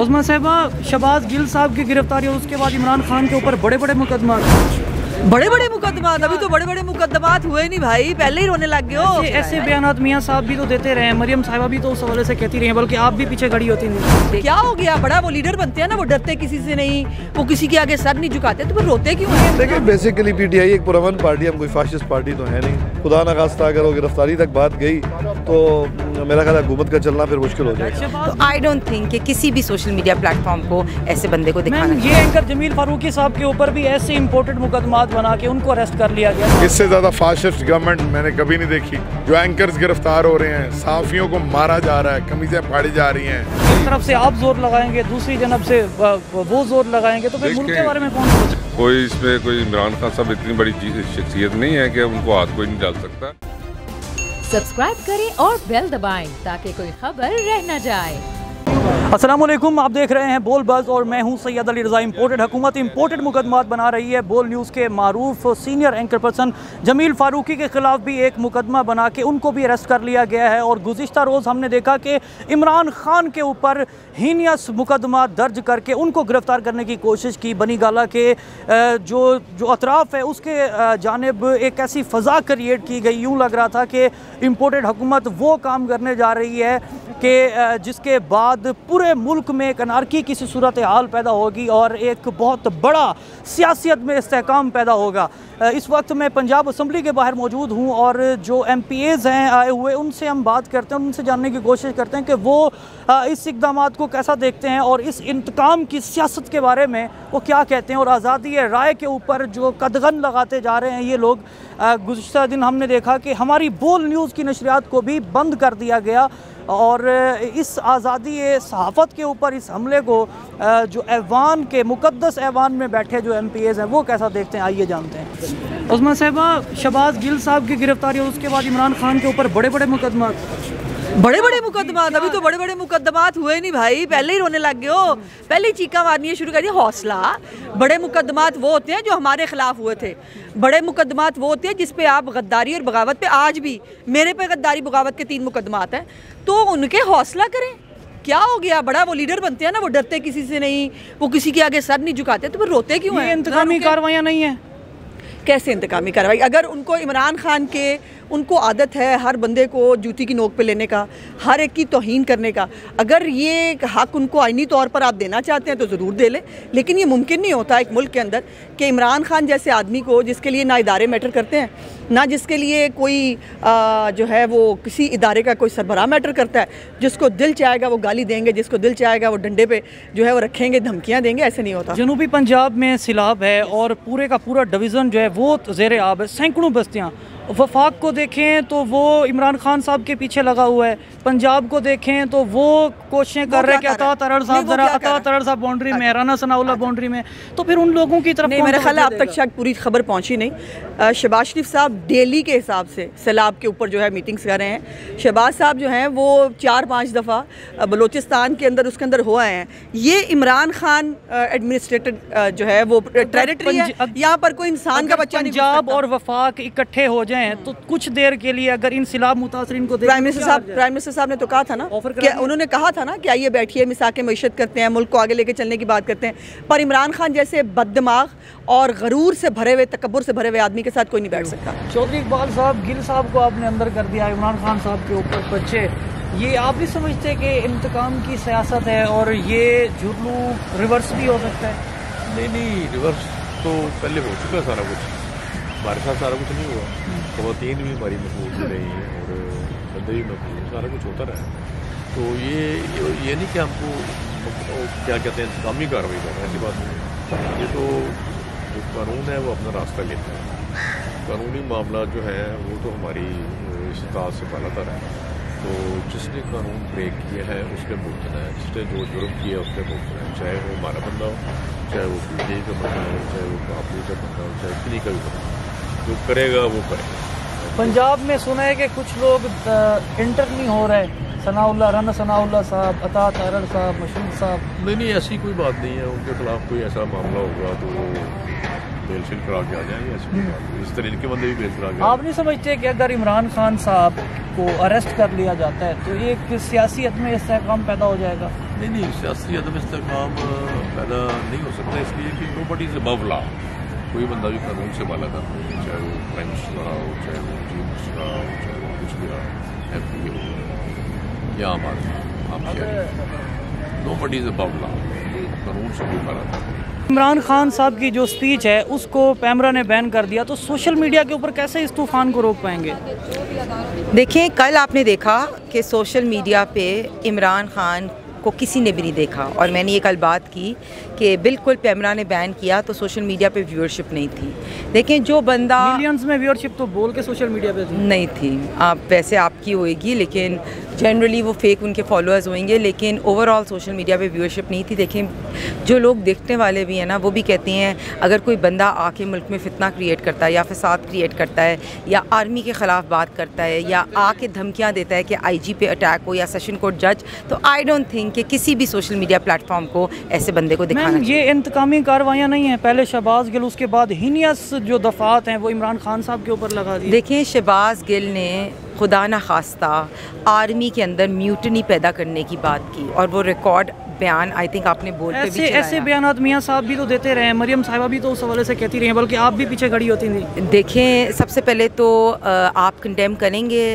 उजमा शहबाज़ गिल साहब की गिरफ्तारी और उसके बाद इमरान खान के ऊपर बड़े बड़े मुकदमात अभी तो बड़े मुकदमात हुए नहीं भाई, पहले ही रोने लग गए हो। ऐसे बयान मियाँ साहब भी तो देते रहे, मरियम साहिबा भी तो उस हवाले से कहती रही हैं, बल्कि आप भी पीछे खड़ी होती नहीं। क्या हो गया, बड़ा वो लीडर बनते हैं ना, वो डरते किसी से नहीं, वो किसी के आगे सर नहीं झुकाते, तो वो रोते क्यों हैं? देखिए बेसिकली PTI एक पुरअमन पार्टी, हम कोई फासिस्ट पार्टी तो है नहीं। खुदा न खास्ता अगर वो गिरफ्तारी तक बात गई तो मेरा ख्याल हुकूमत का चलना फिर मुश्किल हो जाएगा। तो आई डोंट थिंक कि किसी भी सोशल मीडिया प्लेटफॉर्म को ऐसे बंदे को दिखाना। ये एंकर जमीर फारूकी साहब के ऊपर भी ऐसे इंपोर्टेड मुकदमा बना के उनको अरेस्ट कर लिया गया। इससे ज्यादा फासिस्ट गवर्नमेंट मैंने कभी नहीं देखी। जो एंकर्स गिरफ्तार हो रहे हैं, साफियों को मारा जा रहा है, कमीजें फाड़ी जा रही हैं। एक तरफ से आप जोर लगाएंगे, दूसरी जनब से वो जोर लगाएंगे, तो फिर मुल्क के बारे में कौन? कोई इसमें कोई इमरान खान साहब इतनी बड़ी शख्सियत नहीं है कि उनको हाथ कोई नहीं डाल सकता। सब्सक्राइब करें और बेल दबाएं ताकि कोई खबर रह न जाए। अस्सलामुअलैकुम, आप देख रहे हैं बोल बज़ और मैं हूं सैयद अली रज़ा। इंपोर्टेड हुकूमत इंपोर्टेड मुकदमात बना रही है। बोल न्यूज़ के मारूफ senior anchor person Zameer Farooqui के ख़िलाफ़ भी एक मुकदमा बना के उनको भी अरेस्ट कर लिया गया है। और गुज़िश्ता रोज़ हमने देखा कि इमरान खान के ऊपर हीनियस मुकदमा दर्ज करके उनको गिरफ़्तार करने की कोशिश की। बनी गाला के जो अतराफ़ है उसके जानिब एक ऐसी फ़ज़ा क्रिएट की गई, यूँ लग रहा था कि इंपोर्टेड हुकूमत वो काम करने जा रही है कि जिसके बाद पूरे मुल्क में एक अनारकी की सूरत हाल पैदा होगी और एक बहुत बड़ा सियासत में इस्तेहकाम पैदा होगा। इस वक्त मैं पंजाब असम्बली के बाहर मौजूद हूँ और जो MPAs हैं आए हुए, उनसे हम बात करते हैं, उनसे जानने की कोशिश करते हैं कि वो इस इक़दामात को कैसा देखते हैं और इस इंतकाम की सियासत के बारे में वो क्या कहते हैं। और आज़ादी राय के ऊपर जो कदगन लगाते जा रहे हैं ये लोग, गुज़िश्ता दिन हमने देखा कि हमारी बोल न्यूज़ की नशरियात को भी बंद कर दिया गया। और इस आज़ादी सहाफ़त के ऊपर इस हमले को जो ऐवान के मुक़द्दस ऐवान में बैठे जो MPAs हैं वो कैसा देखते हैं, आइए जानते हैं। उजमा शहबाज़ गिल साहब की गिरफ्तारी और उसके बाद इमरान खान के ऊपर बड़े बड़े मुकदमात अभी तो बड़े मुकदमात हुए नहीं भाई, पहले ही रोने लग गए हो, पहले ही चीखा मारनी शुरू कर दिया। हौसला। बड़े मुकदमात वो होते हैं जो हमारे खिलाफ हुए थे, बड़े मुकदमात वो होते हैं जिस पे आप गद्दारी और बगावत पे, आज भी मेरे पे गद्दारी बगावत के 3 मुकदमात हैं, तो उनके हौसला करें। क्या हो गया, बड़ा वो लीडर बनते हैं ना, वो डरते किसी से नहीं, वो किसी के आगे सर नहीं झुकाते, तो वो रोते क्यों हैं? इंतकामी कार्रवाइयाँ नहीं है? कैसे इंतकामी कार्रवाई? अगर उनको इमरान खान के, उनको आदत है हर बंदे को जूती की नोक पे लेने का, हर एक की तौहीन करने का, अगर ये हक उनको आइनी तौर पर आप देना चाहते हैं तो ज़रूर दे लें, लेकिन ये मुमकिन नहीं होता एक मुल्क के अंदर कि इमरान खान जैसे आदमी को, जिसके लिए ना इदारे मैटर करते हैं, ना जिसके लिए कोई जो है वो किसी इदारे का कोई सरबराह मैटर करता है, जिसको दिल चाहेगा वो गाली देंगे, जिसको दिल चाहेगा वो डंडे पे जो है वो रखेंगे, धमकियाँ देंगे, ऐसे नहीं होता। जनूबी पंजाब में सैलाब है और पूरे का पूरा डिवीज़न जो है वो ज़ेर आब है, सैकड़ों बस्तियाँ। वफाक को देखें तो वो इमरान खान साहब के पीछे लगा हुआ है, पंजाब को देखें तो वो कोशिशें कर रहे हैं कि अता तरड़ साहब ज़रा बाउंड्री में, राना सनाउल्ला बाउंड्री में, तो फिर उन लोगों की तरफ नहीं। मेरा ख्याल है अब तक शायद पूरी खबर पहुंची नहीं। शहबाज़ शरीफ साहब डेली के हिसाब से सैलाब के ऊपर जो है मीटिंग्स कर रहे हैं। शहबाज़ साहब जो हैं वो 4-5 दफ़ा बलोचिस्तान के अंदर उसके अंदर हो आए हैं। ये इमरान खान एडमिनिस्ट्रेटर जो है वो टेरिटरी है, यहाँ पर कोई इंसान का बच्चा नहीं। पंजाब और वफाक इकट्ठे हो जाएं तो कुछ देर के लिए अगर इन सिलाब मुतासरीन को प्राइम मिनिस्टर साहब ने तो कहा था ना, उन्होंने कहा था ना कि आइए बैठिए, मिसाके मैशत करते हैं, मुल्क को आगे लेके चलने की बात करते हैं, पर इमरान खान जैसे बददिमाग और गरूर से भरे हुए, तकब्बुर से भरे हुए आदमी के साथ कोई नहीं बैठ सकता। चौधरी इकबाल साहब, गिल साहब को आपने अंदर कर दिया, इमरान खान साहब के ऊपर बच्चे, ये आप भी समझते कि इंतकाम की सियासत है और ये जुर्लू रिवर्स भी हो सकता है? नहीं, रिवर्स तो पहले हो चुका है सारा कुछ, हमारे साथ सारा कुछ नहीं हुआ, खवातीन भी हमारी मकबूल रही है और बंदे भी मकबूल, सारा कुछ होता रहा है। तो ये नहीं कि हमको क्या कहते हैं इंतजामी कार्रवाई करना, ऐसी बात नहीं। ये तो जो कानून है वो अपना रास्ता लेता है, कानूनी मामला जो है वो तो हमारी इस्तात से पालातर है। तो जिसने कानून ब्रेक किया है उसने भुगतना है, जिसने जो जुर्म किया उसने भुगतना है, चाहे वो हमारा बंदा हो, चाहे वो PTI का बंदा हो, चाहे वो बापू का बंदा हो, चाहे किसी का भी बंदा हो, जो करेगा वो करेगा। पंजाब में सुना है कि कुछ लोग इंटर नहीं हो रहे, सनाउल्ला, राना सनाउल्ला साहब, अता तारड़ साहब, मशहूद साहब। नहीं, ऐसी कोई बात नहीं है, उनके खिलाफ कोई ऐसा मामला होगा तो बेल शेल करा के आ जाएंगे, इस तरीके के बंदे भी बेल करा के। आप नहीं समझते कि अगर इमरान खान साहब को अरेस्ट कर लिया जाता है तो ये एक सियासी अदम इस्तेहकाम पैदा हो जाएगा? नहीं नहीं, सियासी अदम इस्तेहकाम पैदा नहीं हो सकता, इसलिए कि नोबडी इज अबव लॉ, कोई बंदा भी कानून से बाला कर, चाहे वो प्राइम मिनिस्टर हो, चाहे वो चीफ मिनिस्टर हो, चाहे वो कुछ भी MP हो या आम आदमी, आप शहरी, नोबडी इज अबव लॉ, कानून से कोई बाला कर। इमरान खान साहब की जो स्पीच है उसको पैमरा ने बैन कर दिया, तो सोशल मीडिया के ऊपर कैसे इस तूफान को रोक पाएंगे? देखिए, कल आपने देखा कि सोशल मीडिया पे इमरान खान को किसी ने भी नहीं देखा, और मैंने ये कल बात की कि बिल्कुल पैमरा ने बैन किया तो सोशल मीडिया पे व्यूअरशिप नहीं थी, लेकिन जो बंदा मिलियंस में व्यूअरशिप तो बोल के सोशल मीडिया पे नहीं थी, आप वैसे आपकी होएगी लेकिन जनरली वो फेक उनके फॉलोअर्स होंगे, लेकिन ओवरऑल सोशल मीडिया पे व्यूअरशिप नहीं थी। देखें, जो लोग देखने वाले भी हैं ना, वो भी कहते हैं अगर कोई बंदा आके मुल्क में फितना क्रिएट करता है या फसाद क्रिएट करता है या आर्मी के ख़िलाफ़ बात करता है या आके धमकियाँ देता है कि IG पे अटैक हो या सेशन कोर्ट जज, तो आई डोंट थिंक कि किसी भी सोशल मीडिया प्लेटफॉर्म को ऐसे बंदे को दिखाना चाहिए। ये इंतकामी कार्रवाइयाँ नहीं हैं, पहले शहबाज़ गिल, उसके बाद हीनियस जो दफात हैं वो इमरान खान साहब के ऊपर लगा दी। देखिए, शहबाज़ गिल ने खुदा ना खास्ता आर्मी के अंदर म्यूटनी पैदा करने की बात की, और वो रिकॉर्ड बयान आई थिंक आपने बोल पे भी चलाया। ऐसे बयान मियाँ साहब भी तो देते रहे हैं, मरियम साहिबा भी तो उस हवाले से कहती रही हैं, बल्कि आप भी पीछे खड़ी होती थी। देखें, सबसे पहले तो आप कंडेम करेंगे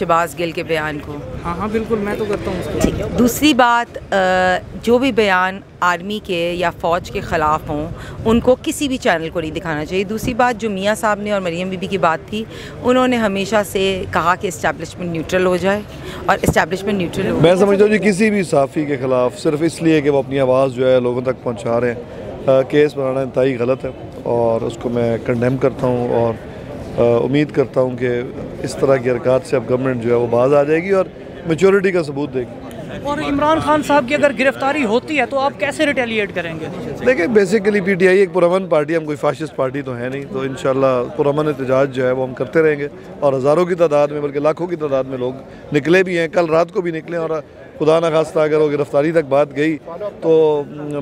शहबाज़ गिल के बयान को? हाँ हाँ बिल्कुल, मैं तो करता हूँ। ठीक है, दूसरी बात, जो भी बयान आर्मी के या फ़ौज के ख़िलाफ़ हों उनको किसी भी चैनल को नहीं दिखाना चाहिए। दूसरी बात, जो मियाँ साहब ने और मरियम बीबी की बात थी, उन्होंने हमेशा से कहा कि इस्टेब्लिशमेंट न्यूट्रल हो जाए, और इस्टेब्लिशमेंट न्यूट्रल हो। मैं समझता हूँ किसी भी साफ़ी के ख़िलाफ़ सिर्फ इसलिए कि वो अपनी आवाज़ जो है लोगों तक पहुँचा रहे हैं, केस बनाना इंतहाई गलत है और उसको मैं कंडेम करता हूँ, और उम्मीद करता हूँ कि इस तरह की हरकत से अब गवर्नमेंट जो है वो बाज आ जाएगी और मेच्योरिटी का सबूत देगी। और इमरान खान साहब की अगर गिरफ्तारी होती है तो आप कैसे रिटेलिएट करेंगे? देखिए, बेसिकली PTI एक पुरअमन पार्टी, हम कोई फाशिस्ट पार्टी तो है नहीं, तो इंशाल्लाह पुरअमन एहतजाज जो है वो हम करते रहेंगे, और हज़ारों की तादाद में बल्कि लाखों की तादाद में लोग निकले भी हैं, कल रात को भी निकले, और खुदा ना खास्ता अगर वो गिरफ्तारी तक बात गई तो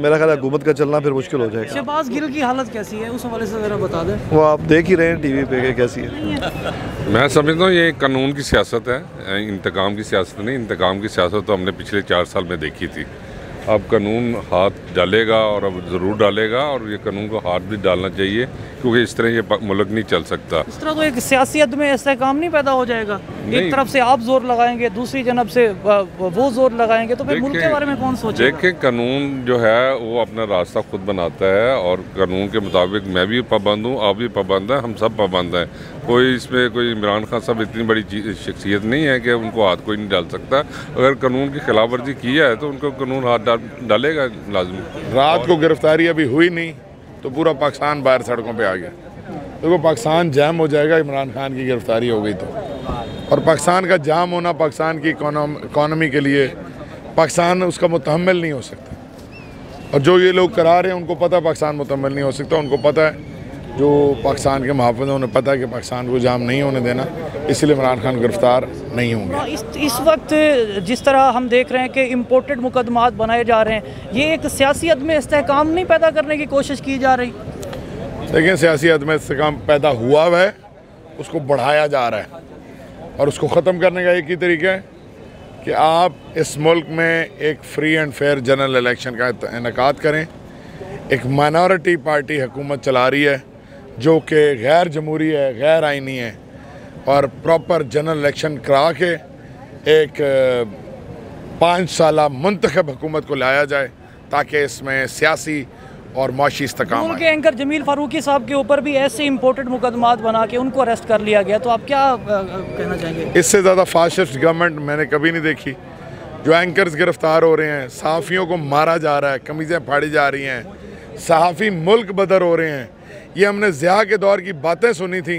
मेरा ख्याल है हुकूमत का चलना फिर मुश्किल हो जाएगा। शहबाज़ गिल की हालत कैसी है, उस हवाले से ज़रा बता दें। वो आप देख ही रहे हैं TV पे कैसी है। मैं समझता हूँ ये कानून की सियासत है, इंतकाम की सियासत नहीं। इंतकाम की सियासत तो हमने पिछले 4 साल में देखी थी, अब कानून हाथ डालेगा, और अब ज़रूर डालेगा, और ये कानून को हाथ भी डालना चाहिए क्योंकि इस तरह ये मुल्क नहीं चल सकता। इस तरह तो एक सियासत में ऐसा काम नहीं पैदा हो जाएगा, एक तरफ से आप जोर लगाएंगे, दूसरी जनब से वो जोर लगाएंगे, तो फिर मुल्क के बारे में कौन सोचेगा? देखिए, कानून जो है वो अपना रास्ता खुद बनाता है, और कानून के मुताबिक मैं भी पाबंद हूँ, आप भी पाबंद हैं, हम सब पाबंद हैं। कोई इसमें कोई इमरान खान साहब इतनी बड़ी शख्सियत नहीं है कि उनको हाथ कोई नहीं डाल सकता। अगर कानून की खिलाफ वर्जी की है तो उनको कानून हाथ डालेगा लाजमी। रात को गिरफ्तारी अभी हुई नहीं तो पूरा पाकिस्तान बाहर सड़कों पर आ गया, देखो पाकिस्तान जैम हो जाएगा इमरान खान की गिरफ्तारी हो गई तो। और पाकिस्तान का जाम होना पाकिस्तान की इकॉनमी के लिए, पाकिस्तान उसका मुतहम्मिल नहीं हो सकता, और जो ये लोग करा रहे हैं उनको पता है पाकिस्तान मुतहम्मिल नहीं हो सकता। उनको पता है, जो पाकिस्तान के मुहाफ़िज़ हैं उन्हें पता है कि पाकिस्तान को जाम नहीं होने देना, इसलिए इमरान खान गिरफ़्तार नहीं होंगे। इस वक्त जिस तरह हम देख रहे हैं कि इम्पोर्टेड मुकदमात बनाए जा रहे हैं, ये एक सियासी अदम इस्तेहकाम नहीं पैदा करने की कोशिश की जा रही? देखिए, सियासी अदम इस्तेहकाम पैदा हुआ है, उसको बढ़ाया जा रहा है, और उसको ख़त्म करने का एक ही तरीका है कि आप इस मुल्क में एक free and fair general election का इनेकाद करें। एक माइनॉरिटी पार्टी हुकूमत चला रही है जो कि गैर जमहूरी है, गैर आइनी है, और प्रॉपर जनरल इलेक्शन करा के एक 5 साल मुंतखब हुकूमत को लाया जाए ताकि इसमें सियासी और माशी इस्तेहकाम। उनके एंकर जमीर फारूकी साहब के ऊपर भी ऐसे इम्पोर्टेड मुकदमात बना के उनको अरेस्ट कर लिया गया, तो आप क्या कहना चाहेंगे? इससे ज़्यादा फाशिस्ट गवर्नमेंट मैंने कभी नहीं देखी। जो एंकर्स गिरफ्तार हो रहे हैं, सहाफ़ियों को मारा जा रहा है, कमीज़ें फाड़ी जा रही हैं, सहाफ़ी मुल्क बदर हो रहे हैं, ये हमने ज़िया के दौर की बातें सुनी थी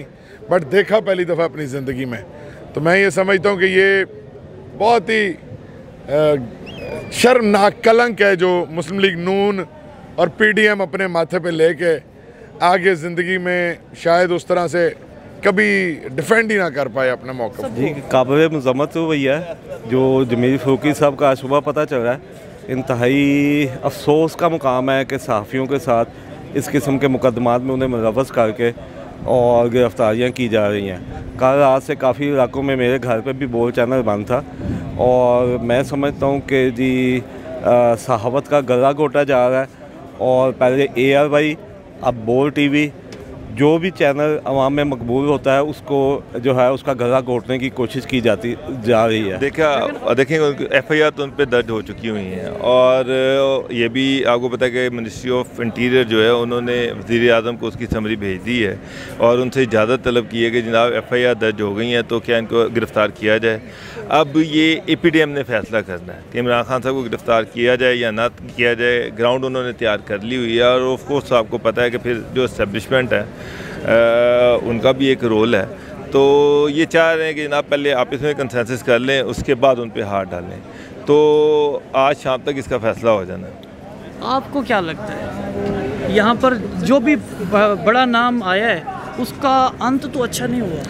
बट देखा पहली दफ़ा अपनी ज़िंदगी में। तो मैं ये समझता हूँ कि ये बहुत ही शर्मनाक कलंक है जो मुस्लिम लीग नून और PDM अपने माथे पे लेके आगे ज़िंदगी में शायद उस तरह से कभी डिफेंड ही ना कर पाए अपने मौक़े को। काबिल मज़म्मत तो वही है जो जमीर फारूकी साहब का आज सुबह पता चल रहा है। इंतहाई अफसोस का मुकाम है कि सहाफ़ियों के साथ इस किस्म के मुकदमात में उन्हें मुलव्वस करके और गिरफ्तारियाँ की जा रही हैं। कल रात से काफ़ी इलाकों में मेरे घर पे भी बोल चैनल बंद था और मैं समझता हूँ कि जी सहावत का गला घोटा जा रहा है। और पहले AR अब बोल TV, जो भी चैनल आवाम में मकबूल होता है उसको जो है उसका गला घोटने की कोशिश की जाती जा रही है। देखें FIR तो उन पर दर्ज हो चुकी हुई हैं और ये भी आपको पता है कि मिनिस्ट्री ऑफ इंटीरियर जो है उन्होंने वज़ीर आज़म को उसकी समरी भेज दी है और उनसे इजाज़त तलब की है कि जनाब FIR दर्ज हो गई हैं तो क्या इनको गिरफ़्तार किया जाए। अब ये PDM ने फैसला करना है कि इमरान खान साहब को गिरफ़्तार किया जाए या ना किया जाए। ग्राउंड उन्होंने तैयार कर ली हुई है और ऑफकोर्स आपको पता है कि फिर जो इस्टेब्लिशमेंट है उनका भी एक रोल है, तो ये चाह रहे हैं कि जनाब पहले आपस में कंसेंसस कर लें उसके बाद उन पर हाथ डालें, तो आज शाम तक इसका फैसला हो जाना है। आपको क्या लगता है यहाँ पर जो भी बड़ा नाम आया है उसका अंत तो अच्छा नहीं हुआ?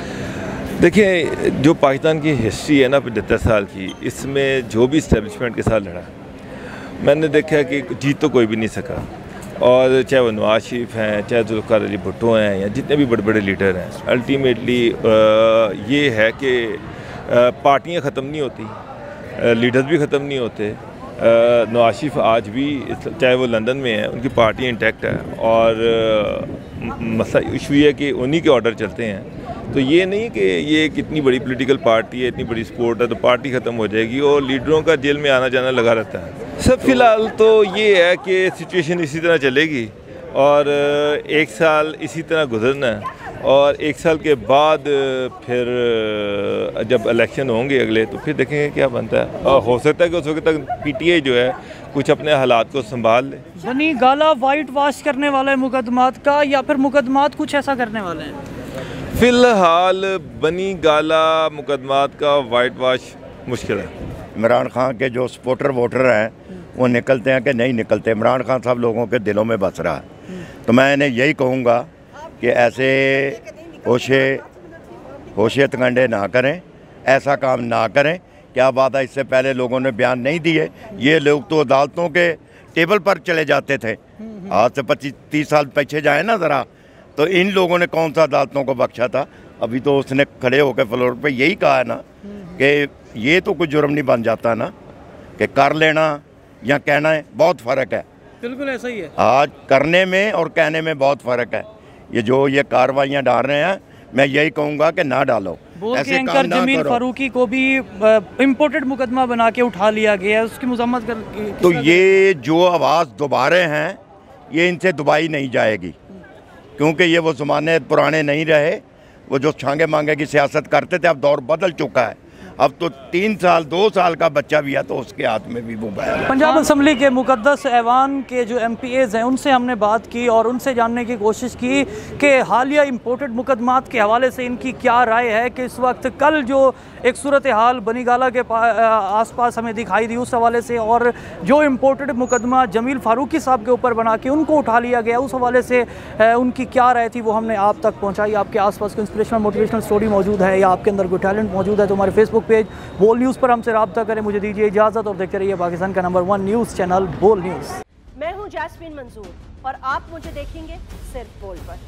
देखिए जो पाकिस्तान की हिस्ट्री है ना 75 साल की, इसमें जो भी इस्टेब्लिशमेंट के साथ लड़ा मैंने देखा कि जीत तो कोई भी नहीं सका, और चाहे वो नवाज शरीफ हैं चाहे जुल्फार अली भुट्टो हैं या जितने भी बड़े बड़े लीडर हैं, अल्टीमेटली ये है कि पार्टियां ख़त्म नहीं होती, लीडर्स भी ख़त्म नहीं होते। नवाज शरीफ आज भी चाहे वो लंदन में है उनकी पार्टी इंटैक्ट है और मसला इशू है कि उन्हीं के ऑर्डर चलते हैं, तो ये नहीं कि ये कितनी बड़ी पॉलिटिकल पार्टी है इतनी बड़ी सपोर्ट है तो पार्टी ख़त्म हो जाएगी, और लीडरों का जेल में आना जाना लगा रहता है। सब फिलहाल तो ये है कि सिचुएशन इसी तरह चलेगी और एक साल इसी तरह गुजरना है और एक साल के बाद फिर जब इलेक्शन होंगे अगले तो फिर देखेंगे क्या बनता है। और हो सकता है कि उस वक्त तक PTI जो है कुछ अपने हालात को संभाल ले। यानी गाला वाइट वाश करने वाला है मुकदमात का या फिर मुकदमात कुछ ऐसा करने वाले हैं? फ़िलहाल बनी गाला मुकदमात का वाइट वाश मुश्किल है। इमरान खान के जो सपोर्टर वोटर हैं वो निकलते हैं कि नहीं निकलते, इमरान खान साहब लोगों के दिलों में बस रहा है, तो मैं इन्हें यही कहूँगा कि ऐसे होशे तकंडे ना करें, ऐसा काम ना करें। क्या बात है, इससे पहले लोगों ने बयान नहीं दिए, ये लोग तो अदालतों के टेबल पर चले जाते थे। आज से 25-30 साल पीछे जाए ना ज़रा, तो इन लोगों ने कौन सा अदालतों को बख्शा था? अभी तो उसने खड़े होकर फ्लोर पे यही कहा है ना कि ये तो कोई जुर्म नहीं बन जाता ना, कि कर लेना या कहना है, बहुत फ़र्क है। बिल्कुल ऐसा ही है, आज करने में और कहने में बहुत फ़र्क है। ये जो ये कार्रवाइयाँ डाल रहे हैं मैं यही कहूँगा कि ना डालो। ऐसे एंकर जमीर फारूकी को भी इम्पोर्टेड मुकदमा बना के उठा लिया गया है, उसकी मजम्मत कर, तो ये जो आवाज़ दोबारे हैं ये इनसे दुबाई नहीं जाएगी, क्योंकि ये वो ज़माने पुराने नहीं रहे, वो जो छांगे मांगे की सियासत करते थे। अब दौर बदल चुका है, अब तो 3 साल 2 साल का बच्चा भी है तो उसके हाथ में भी मोबाइल। पंजाब असम्बली के मुकद्दस ऐवान के जो MPAs हैं उनसे हमने बात की और उनसे जानने की कोशिश की कि हालिया इम्पोर्टेड मुकदमात के हवाले से इनकी क्या राय है, कि इस वक्त कल जो एक सूरत हाल बनीगाला के आसपास हमें दिखाई दी उस हवाले से, और जो इम्पोर्टेड मुकदमा जमीर फारूकी साहब के ऊपर बना के उनको उठा लिया गया उस हवाले से उनकी क्या राय थी, वो हमने आप तक पहुँचाई। आपके आस पास कोई इंस्पिरेशनल मोटिवेशनल स्टोरी मौजूद है या आपके अंदर कोई टैलेंट मौजूद है तो हमारे फेसबुक पेज बोल न्यूज़ पर हमसे राब्ता करें। मुझे दीजिए इजाज़त और देखते रहिए पाकिस्तान का number 1 news channel Bol news. मैं हूँ जैस्मीन मंजूर और आप मुझे देखेंगे सिर्फ बोल पर।